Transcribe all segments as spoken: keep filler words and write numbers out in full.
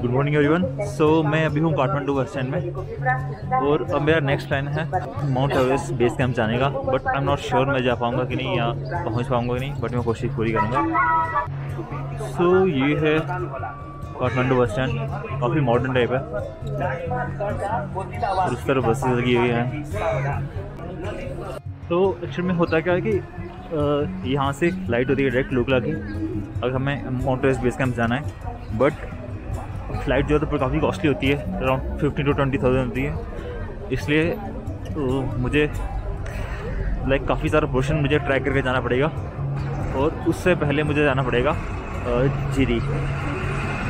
Good morning everyone. सो मैं अभी हूँ काठमांडू बस स्टैंड में और अब मेरा नेक्स्ट प्लान है माउंट एवरेस्ट बेस कैंप जाने का, but I am not sure मैं जा पाऊँगा कि नहीं या पहुँच पाऊँगा कि नहीं, बट मैं कोशिश पूरी करूँगा। सो so, ये है काठमांडू बस स्टैंड, काफ़ी मॉडर्न टाइप है और उस तरफ बसेस लगी हुई हैं। तो एक्चुअली में होता क्या है कि यहाँ से फ्लाइट होती है डायरेक्ट लुकला की, अगर हमें माउंट एवरेस्ट बेस कैंप जाना है, बट फ्लाइट जो है तो काफ़ी कॉस्टली होती है, around fifteen to twenty thousand होती है। इसलिए तो मुझे लाइक काफ़ी सारा पोर्शन मुझे ट्रैक करके जाना पड़ेगा और उससे पहले मुझे जाना पड़ेगा जिरी।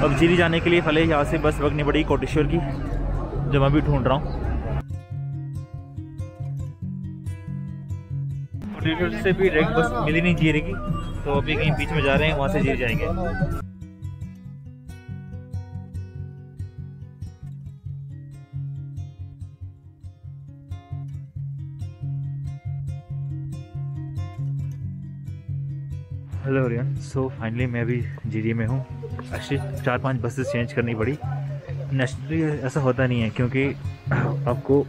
अब जिरी जाने के लिए पहले यहाँ से बस पकड़नी पड़ेगी कोटेश्वर की, जो मैं भी ढूंढ रहा हूँ। कोटेश्वर से भी डायरेक्ट बस मिली नहीं जिरी की, तो अभी कहीं बीच में जा रहे हैं, वहाँ से जिरी जाएंगे। Hello everyone. सो फाइनली मैं अभी जिरी में हूँ। एक्चुअली चार पांच बसेस चेंज करनी पड़ी। नेचुरली ऐसा होता नहीं है क्योंकि आपको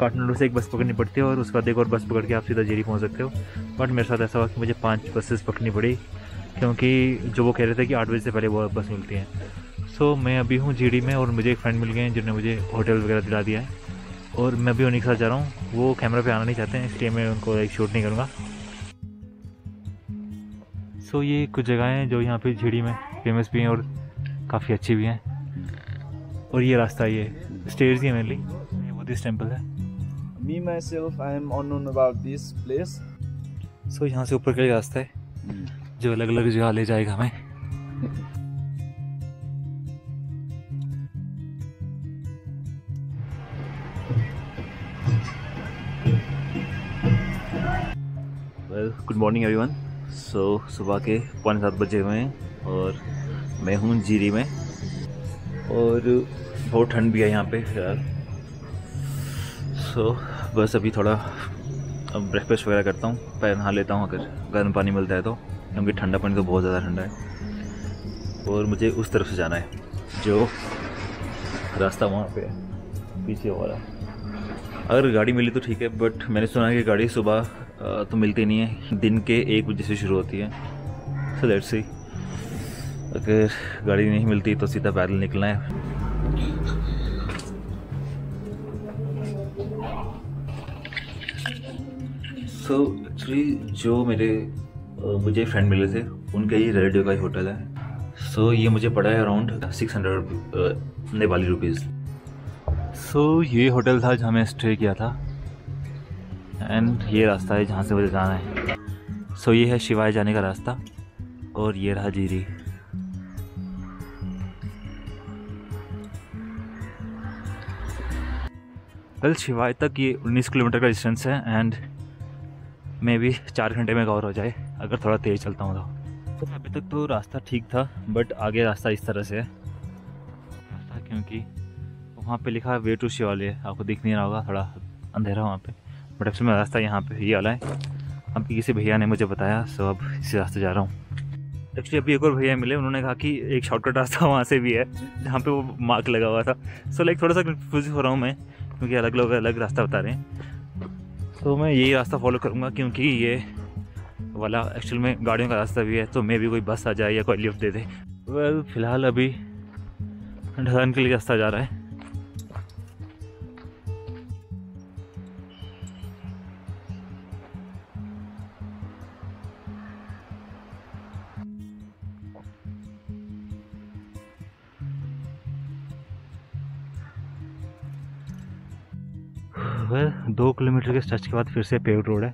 काठमांडू से एक बस पकड़नी पड़ती है और उसके बाद एक और बस पकड़ के आप सीधा जिरी पहुँच सकते हो, बट मेरे साथ ऐसा हुआ कि मुझे पांच बसेस पकड़नी पड़ी क्योंकि जो वो कह रहे थे कि आठ बजे से पहले वो बस मिलती हैं। सो मैं अभी हूँ जिरी में और मुझे एक फ्रेंड मिल गए हैं जिन्होंने मुझे होटल वगैरह दिला दिया है और मैं भी उन्हीं के साथ जा रहा हूँ। वो कैमरा पर आना नहीं चाहते हैं इसलिए मैं उनको एक शूट नहीं करूँगा। सो so, ये कुछ जगहें हैं जो यहाँ पे झिड़ी में फेमस भी हैं और काफ़ी अच्छी भी हैं। और ये रास्ता ये स्टेयर्स ही है मेनली, ये बुद्धिस्ट टेम्पल है। Me myself I am unknown about this place. So यहाँ से ऊपर का रास्ता है hmm. जो अलग अलग जगह ले जाएगा हमें। Well good morning everyone. So so, सुबह के पौने सात बजे हुए हैं और मैं हूँ जिरी में और बहुत ठंड भी है यहाँ पे फिलहाल। सो so, बस अभी थोड़ा ब्रेकफास्ट वगैरह करता हूँ, पैर नहा लेता हूँ अगर गर्म पानी मिलता है तो, क्योंकि ठंडा पानी तो बहुत ज़्यादा ठंडा है। और मुझे उस तरफ से जाना है जो रास्ता वहाँ पे है पीछे वाला। अगर गाड़ी मिली तो ठीक है, बट मैंने सुना है कि गाड़ी सुबह तो मिलती नहीं है, दिन के एक बजे से शुरू होती है। सो लेट्स सी, अगर गाड़ी नहीं मिलती तो सीधा पैदल निकलना है। सो so, एक्चुअली जो मेरे मुझे फ्रेंड मिले थे उनके ही रेडियो का ही होटल है। सो so, ये मुझे पड़ा है around six hundred Nepali rupees. So so, ये होटल था जहाँ मैं स्टे किया था एंड ये रास्ता है जहाँ से मुझे जाना है। सो so, ये है शिवालय जाने का रास्ता और ये रहा जिरी। कल शिवालय तक ये उन्नीस किलोमीटर का डिस्टेंस है एंड मे भी चार घंटे में कवर हो जाए अगर थोड़ा तेज़ चलता हूँ तो। तो अभी तक तो रास्ता ठीक था, बट आगे रास्ता इस तरह से है रास्ता, क्योंकि वहाँ पे लिखा है वे टू शिवालय, आपको दिख नहीं रहा होगा, थोड़ा अंधेरा वहाँ पे, बट एक्चुअली में रास्ता यहाँ पे ही वाला है। अब किसी भैया ने मुझे बताया सो अब इसी रास्ते जा रहा हूँ। एक्चुअली अभी एक और भैया मिले, उन्होंने कहा कि एक शॉर्टकट रास्ता वहाँ से भी है जहाँ पे वो मार्क लगा हुआ था। सो लाइक थोड़ा सा कंफ्यूज हो रहा हूँ मैं क्योंकि अलग लोग अलग रास्ता बता रहे हैं। तो मैं यही रास्ता फॉलो करूँगा क्योंकि ये वाला एक्चुअली में गाड़ियों का रास्ता भी है, तो मे भी कोई बस आ जाए या कोई लिफ्ट दे दे। वेल फिलहाल अभी ढलान के लिए रास्ता जा रहा है। फिर दो किलोमीटर के स्ट्रेच के बाद फिर से पेव्ड रोड है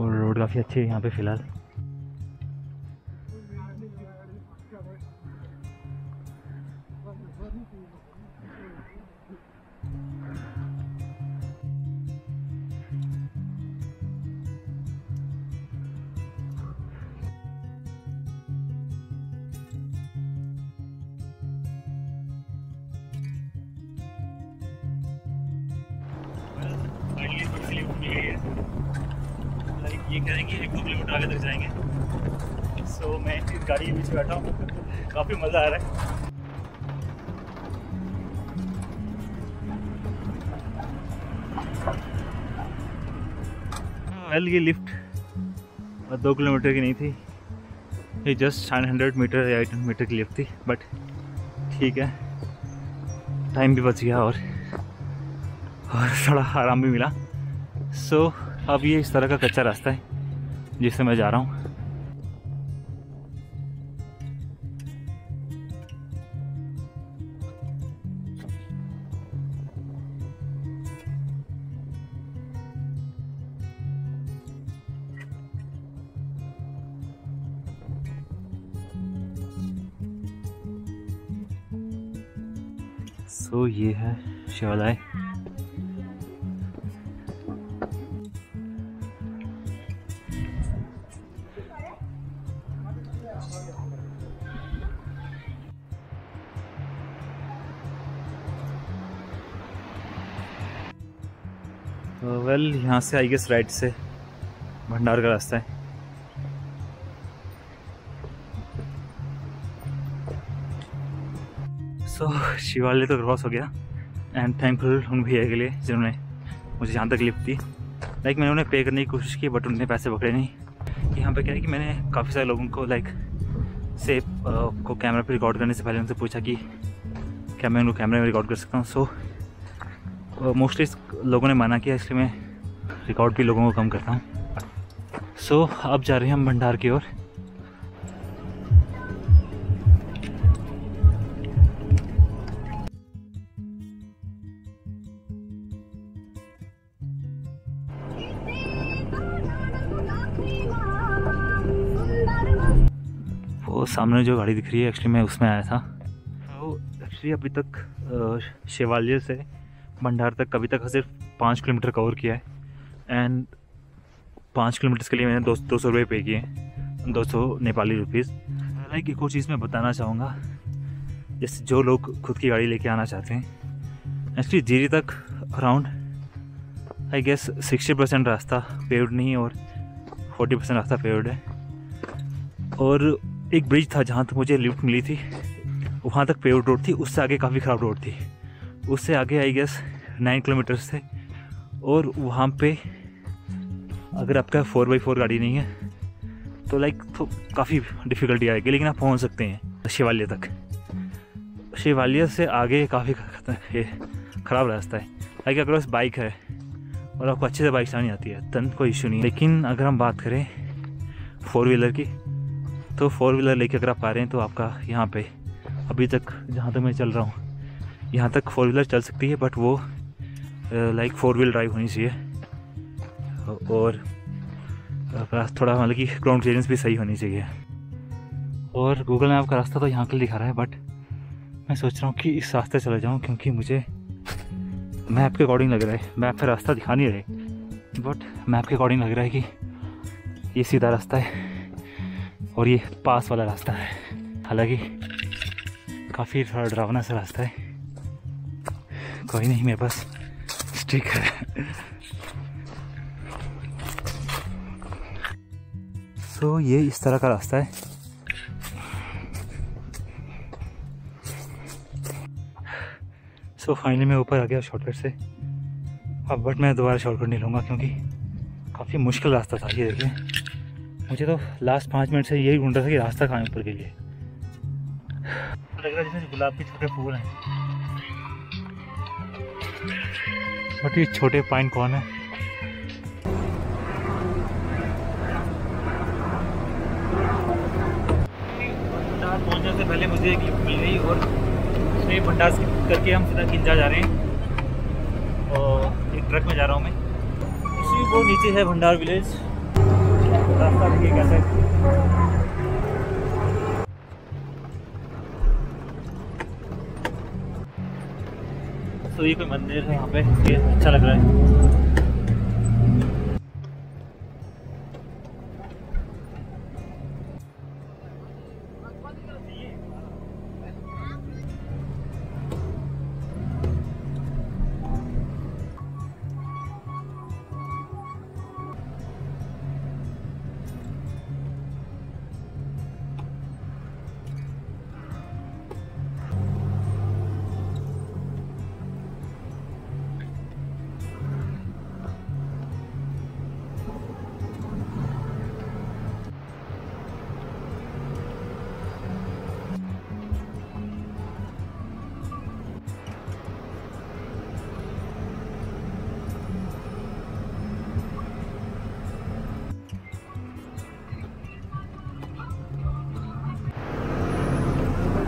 और रोड काफ़ी अच्छी है यहाँ पे फिलहाल। ये कह रहे हैं कि एक दो किलोमीटर आगे तक जाएंगे। सो so, मैं इस गाड़ी के बीच बैठा हूँ, काफ़ी मज़ा आ रहा है। वेल ये लिफ्ट दो किलोमीटर की नहीं थी, ये जस्ट नाइन हंड्रेड मीटर या एट हंड्रेड मीटर की लिफ्ट थी, बट ठीक है टाइम भी बच गया और और थोड़ा आराम भी मिला। सो so, अब ये इस तरह का कच्चा रास्ता है जिससे मैं जा रहा हूँ। सो so, ये है शिवालय। वेल well, यहाँ से आई गेस राइट से भंडार का रास्ता है। सो so, शिवालय तो क्रॉस हो गया एंड थैंकफुल उन भैया के लिए जिन्होंने मुझे यहाँ तक लिफ्ट दी। लाइक मैंने उन्हें पे करने की कोशिश की बट उनने पैसे पकड़े नहीं। यहाँ पे क्या है कि मैंने काफ़ी सारे लोगों को लाइक से को कैमरा पे रिकॉर्ड करने से पहले उनसे पूछा कि क्या मैं उनको कैमरे में रिकॉर्ड कर सकता हूँ। सो मोस्टली लोगों ने मना किया, इसलिए मैं रिकॉर्ड भी लोगों को कम करता हूँ। सो so, अब जा रहे हैं हम भंडार की ओर। सामने जो गाड़ी दिख रही है एक्चुअली मैं उसमें आया था। तो एक्चुअली अभी तक शिवालय से भंडार तक अभी तक सिर्फ पाँच किलोमीटर कवर किया है एंड पाँच किलोमीटर के लिए मैंने दो दो सौ रुपये पे किए हैं, दो सौ नेपाली रुपीज़। लाइक एक और चीज़ मैं बताना चाहूँगा, जैसे जो लोग खुद की गाड़ी लेके आना चाहते हैं, एक्चुअली जीरी तक around I guess sixty percent रास्ता पेव्ड नहीं और फोर्टी परसेंट रास्ता पेव्ड है। और एक ब्रिज था जहाँ तक मुझे लिफ्ट मिली थी, वहाँ तक पेव्ड रोड थी, उससे आगे काफ़ी ख़राब रोड थी। उससे आगे आई गेस नाइन किलोमीटर्स थे और वहाँ पे अगर आपका फोर बाई फोर गाड़ी नहीं है तो लाइक तो काफ़ी डिफ़िकल्टी आएगी, लेकिन आप पहुँच सकते हैं शिवालय तक। शिवालय से आगे काफ़ी ख़राब रास्ता है। लाइक अगर बस बाइक है और आपको अच्छे से बाइक चलानी आती है तन कोई इशू नहीं, लेकिन अगर हम बात करें फोर व्हीलर की तो फोर व्हीलर लेके अगर आप आ रहे हैं तो आपका यहाँ पे अभी तक जहाँ तक मैं चल रहा हूँ यहाँ तक फोर व्हीलर चल सकती है, बट वो लाइक फोर व्हील ड्राइव होनी चाहिए और थोड़ा मतलब कि ग्राउंड क्लियरेंस भी सही होनी चाहिए। और गूगल मैप का रास्ता तो यहाँ के लिए दिखा रहा है, बट मैं सोच रहा हूँ कि इस रास्ते चले जाऊँ क्योंकि मुझे मैप के अकॉर्डिंग लग रहा है, मैप पे रास्ता दिखा नहीं रहे बट मैप के अकॉर्डिंग लग रहा है कि ये सीधा रास्ता है और ये पास वाला रास्ता है। हालांकि काफ़ी थोड़ा डरावना सा रास्ता है। कोई नहीं, मेरे पास स्टिक है। सो so, ये इस तरह का रास्ता है। सो so, फाइनली मैं ऊपर आ गया शॉर्टकट से। अब बट मैं दोबारा शॉर्टकट नहीं लूँगा क्योंकि काफ़ी मुश्किल रास्ता था। ये देखिए, मुझे तो लास्ट पाँच मिनट से यही ढूंढ रहा था कि रास्ता कहाँ है ऊपर के लिए। लग रहा है जैसे गुलाब के छोटे फूल हैं, छोटे छोटे पाइन कौन है। भंडार पहुँचने से पहले मुझे एक लिफ्ट मिल गई और उसमें भंडार करके हम सीधा किंजा जा रहे हैं और एक ट्रक में जा रहा हूँ मैं। उसी वो नीचे है भंडार विलेज। रास्ता देखिए कैसा है। तो ये कोई मंदिर है यहाँ पे, ये अच्छा लग रहा है।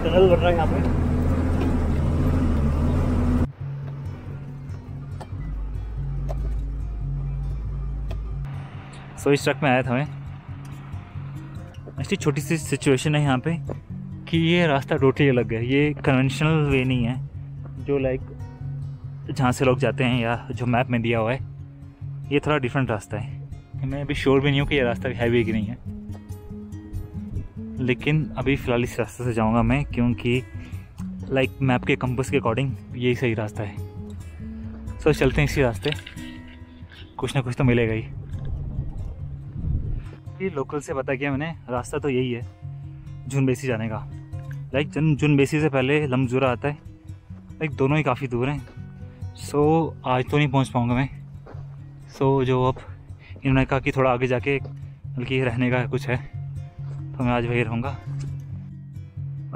टनल बन रहा है यहाँ पे। सो इस ट्रक में आया था मैं। ऐसी छोटी सी सिचुएशन है यहाँ पे कि ये रास्ता टोटली अलग है, ये कन्वेंशनल वे नहीं है जो लाइक जहाँ से लोग जाते हैं या जो मैप में दिया हुआ है, ये थोड़ा डिफरेंट रास्ता है। मैं अभी श्योर भी नहीं हूँ कि ये रास्ता है भी कि नहीं है, लेकिन अभी फ़िलहाल इस रास्ते से जाऊँगा मैं, क्योंकि लाइक मैप के कंपस के अकॉर्डिंग यही सही रास्ता है। सो चलते हैं इसी रास्ते, कुछ ना कुछ तो मिलेगा ही। लोकल से पता किया मैंने, रास्ता तो यही है जुनबेसी जाने का। लाइक जुन जुनबेसी से पहले लमजुरा आता है, लाइक दोनों ही काफ़ी दूर हैं। सो आज तो नहीं पहुंच पाऊंगा मैं। सो जो अब इन्होंने कहा कि थोड़ा आगे जाके बल्कि रहने का कुछ है, तो मैं आज वही रहूँगा। और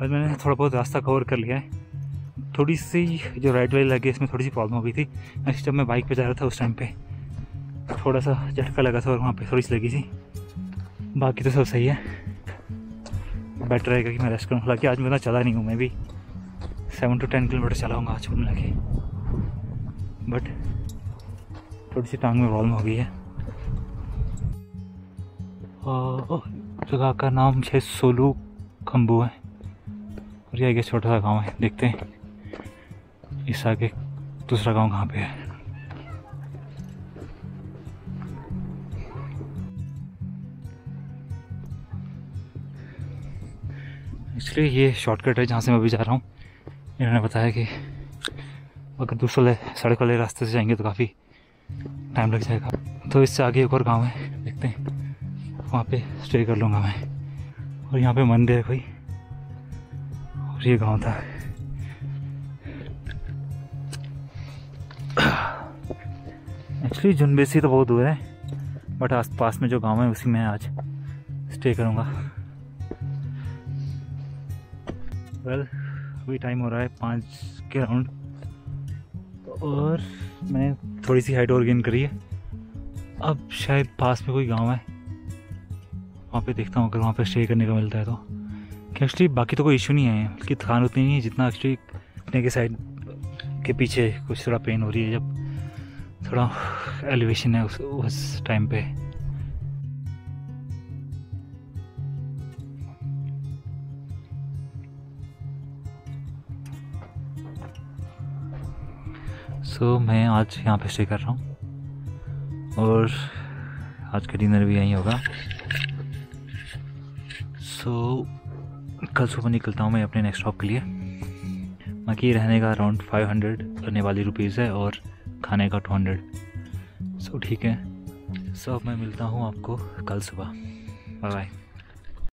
मैंने थोड़ा बहुत रास्ता कवर कर लिया है। थोड़ी सी जो राइट वाली लगी इसमें थोड़ी सी प्रॉब्लम हो गई थी। नेक्स्ट जब मैं बाइक पर जा रहा था उस टाइम पर थोड़ा सा झटका लगा था और वहाँ पर थोड़ी सी लगी थी, बाकी तो सब सही है। बेटर रहेगा कि मैं रेस्ट करूँ, हालांकि आज मैं ना चला नहीं हूँ, मैं भी सेवन टू टेन किलोमीटर चलाऊँगा आज कुल मिला के। बट थोड़ी सी टांग में प्रॉब्लम हो गई है। और जगह का नाम शायद सोलू खम्बू है और यह एक छोटा सा गांव है। देखते हैं इस आगे दूसरा गांव कहाँ पे है। इसलिए ये शॉर्टकट है जहाँ से मैं अभी जा रहा हूँ। इन्होंने बताया कि अगर दूसरे सड़क वाले रास्ते से जाएंगे तो काफ़ी टाइम लग जाएगा। तो इससे आगे एक और गांव है, देखते हैं वहाँ पे स्टे कर लूँगा मैं। और यहाँ पे मंदिर है कोई, और ये गांव था। एक्चुअली जुनबेसी तो बहुत दूर है, बट आस पास में जो गांव है उसी में आज स्टे करूँगा। वेल well, अभी टाइम हो रहा है पाँच के राउंड, और मैंने थोड़ी सी हाइट और गेन करी है। अब शायद पास में कोई गांव है, वहाँ पे देखता हूँ अगर वहाँ पे स्टे करने का मिलता है तो। कि एक्चुअली बाकी तो कोई इशू नहीं है, बल्कि थकान उतनी नहीं है जितना एक्चुअली अपने के साइड के पीछे कुछ थोड़ा पेन हो रही है जब थोड़ा एलिवेशन है उस उस टाइम पे। सो so, मैं आज यहाँ पे स्टे कर रहा हूँ और आज का डिनर भी यहीं होगा। सो so, कल सुबह निकलता हूँ मैं अपने नेक्स्ट स्टॉप के लिए। बाकी रहने का around five hundred Nepali rupees है और खाने का टू हंड्रेड सो ठीक है। सो so, मैं मिलता हूँ आपको कल सुबह। Bye bye.